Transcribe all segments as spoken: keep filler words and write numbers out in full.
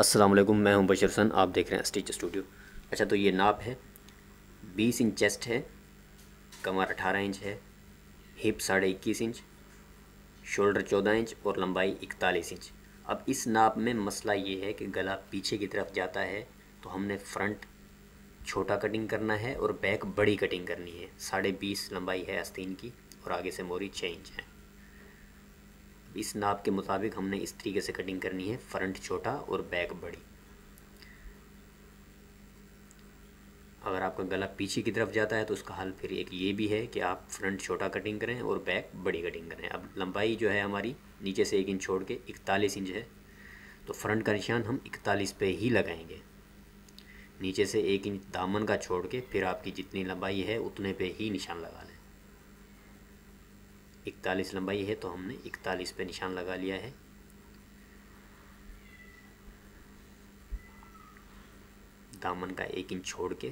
अस्सलाम वालेकुम, मैं हूं बशर हसन, आप देख रहे हैं स्टिच स्टूडियो। अच्छा, तो ये नाप है बीस इंच, चेस्ट है, कमर अठारह इंच है, हिप साढ़े इक्कीस इंच, शोल्डर चौदह इंच और लंबाई इकतालीस इंच। अब इस नाप में मसला ये है कि गला पीछे की तरफ जाता है, तो हमने फ्रंट छोटा कटिंग करना है और बैक बड़ी कटिंग करनी है। साढ़े बीस लंबाई है आस्तीन की और आगे से मोरी छः इंच है। इस नाप के मुताबिक हमने इस तरीके से कटिंग करनी है, फ्रंट छोटा और बैक बड़ी। अगर आपका गला पीछे की तरफ जाता है तो उसका हल फिर एक ये भी है कि आप फ्रंट छोटा कटिंग करें और बैक बड़ी कटिंग करें। अब लंबाई जो है हमारी नीचे से एक इंच छोड़ के इकतालीस इंच है, तो फ्रंट का निशान हम इकतालीस पे ही लगाएंगे। नीचे से एक इंच दामन का छोड़ के फिर आपकी जितनी लंबाई है उतने पे ही निशान लगा लें। इकतालीस लंबाई है तो हमने इकतालीस पे निशान लगा लिया है। दामन का एक इंच छोड़ के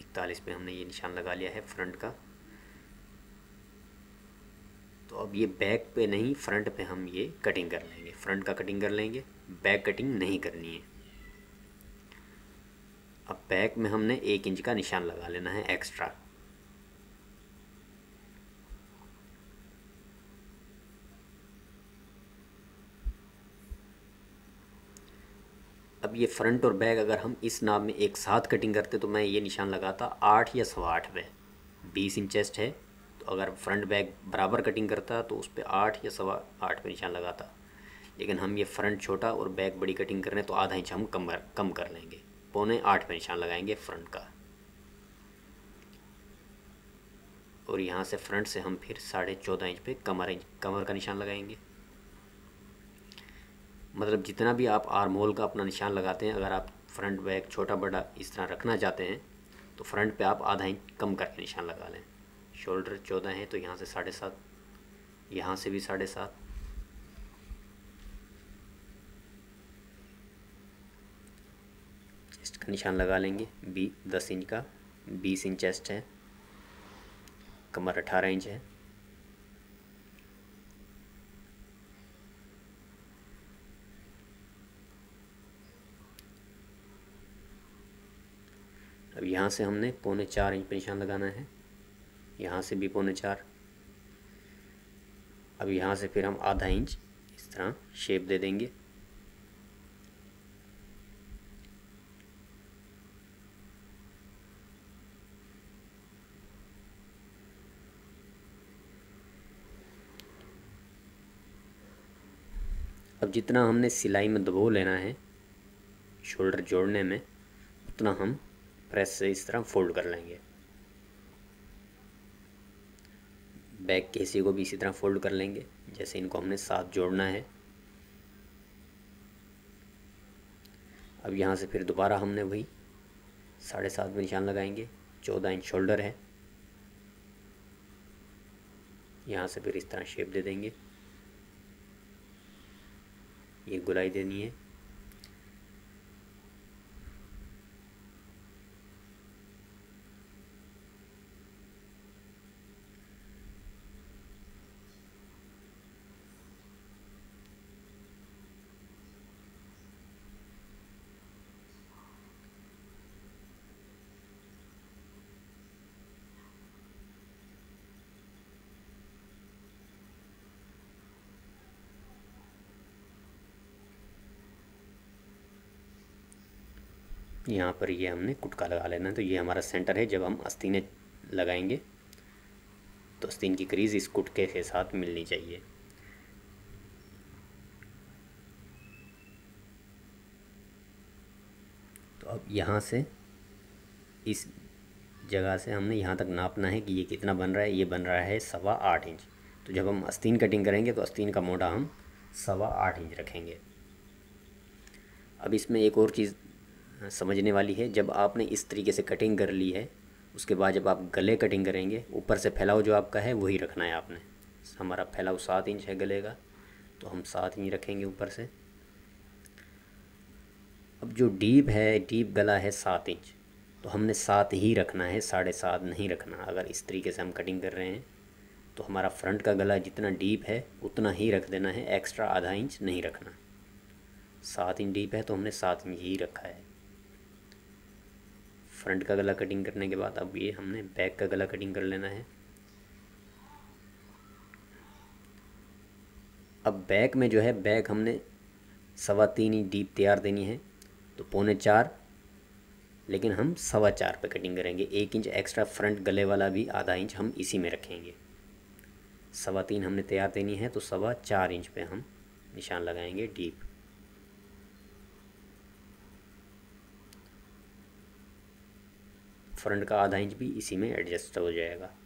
इकतालीस पे हमने ये निशान लगा लिया है फ्रंट का। तो अब ये बैक पे नहीं, फ्रंट पे हम ये कटिंग कर लेंगे। फ्रंट का कटिंग कर लेंगे, बैक कटिंग नहीं करनी है। अब बैक में हमने एक इंच का निशान लगा लेना है एक्स्ट्रा। अब ये फ्रंट और बैक अगर हम इस नाप में एक साथ कटिंग करते तो मैं ये निशान लगाता आठ या सवा आठ पे। बीस इंच चेस्ट है, तो अगर फ्रंट बैक बराबर कटिंग करता तो उस पर आठ या सवा आठ पे निशान लगाता। लेकिन हम ये फ्रंट छोटा और बैक बड़ी कटिंग कर रहे हैं, तो आधा इंच हम कम कम कर लेंगे, पौने आठ पे निशान लगाएंगे फ्रंट का। और यहाँ से फ्रंट से हम फिर साढ़े चौदह इंच पे कमर कमर का निशान लगाएंगे। मतलब जितना भी आप आर्म होल का अपना निशान लगाते हैं, अगर आप फ्रंट बैक छोटा बड़ा इस तरह रखना चाहते हैं तो फ्रंट पे आप आधा इंच कम करके निशान लगा लें। शोल्डर चौदह है तो यहाँ से साढ़े सात, यहाँ से भी साढ़े सात, चेस्ट का निशान लगा लेंगे बी दस इंच का। बीस इंच चेस्ट है, कमर अठारह इंच है, अब यहाँ से हमने पौने चार इंच पर निशान लगाना है, यहाँ से भी पौने चार। अब यहाँ से फिर हम आधा इंच इस तरह शेप दे देंगे। अब जितना हमने सिलाई में दबो लेना है शोल्डर जोड़ने में, उतना हम प्रेस से इस तरह फोल्ड कर लेंगे। बैक के हिस्से को भी इसी तरह फोल्ड कर लेंगे, जैसे इनको हमने साथ जोड़ना है। अब यहाँ से फिर दोबारा हमने वही साढ़े सात में निशान लगाएंगे। चौदह इंच शोल्डर है, यहाँ से फिर इस तरह शेप दे देंगे, ये गोलाई देनी है। यहाँ पर ये हमने कुटका लगा लेना है, तो ये हमारा सेंटर है। जब हम आस्तीने लगाएंगे तो आस्तीन की क्रीज़ इस कुटके के साथ मिलनी चाहिए। तो अब यहाँ से इस जगह से हमने यहाँ तक नापना है कि ये कितना बन रहा है। ये बन रहा है सवा आठ इंच। तो जब हम आस्तीन कटिंग करेंगे तो आस्तीन का मोटा हम सवा आठ इंच रखेंगे। अब इसमें एक और चीज़ समझने वाली है, जब आपने इस तरीके से कटिंग कर ली है, उसके बाद जब आप गले कटिंग करेंगे, ऊपर से फैलाव जो आपका है वही रखना है आपने। हमारा फैलाव सात इंच है गले का, तो हम सात इंच रखेंगे ऊपर से। अब जो डीप है, डीप गला है सात इंच, तो हमने सात ही रखना है, साढ़े सात नहीं रखना। अगर इस तरीके से हम कटिंग कर रहे हैं तो हमारा फ्रंट का गला जितना डीप है उतना ही रख देना है, एक्स्ट्रा आधा इंच नहीं रखना। सात इंच डीप है तो हमने सात इंच ही रखा है। फ्रंट का गला कटिंग करने के बाद अब ये हमने बैक का गला कटिंग कर लेना है। अब बैक में जो है बैक हमने सवा तीन इंच डीप तैयार देनी है तो पौने चार, लेकिन हम सवा चार पे कटिंग करेंगे। एक इंच एक्स्ट्रा फ्रंट गले वाला भी आधा इंच हम इसी में रखेंगे। सवा तीन हमने तैयार देनी है तो सवा चार इंच पे हम निशान लगाएंगे डीप। फ्रंट का आधा इंच भी इसी में एडजस्ट हो जाएगा।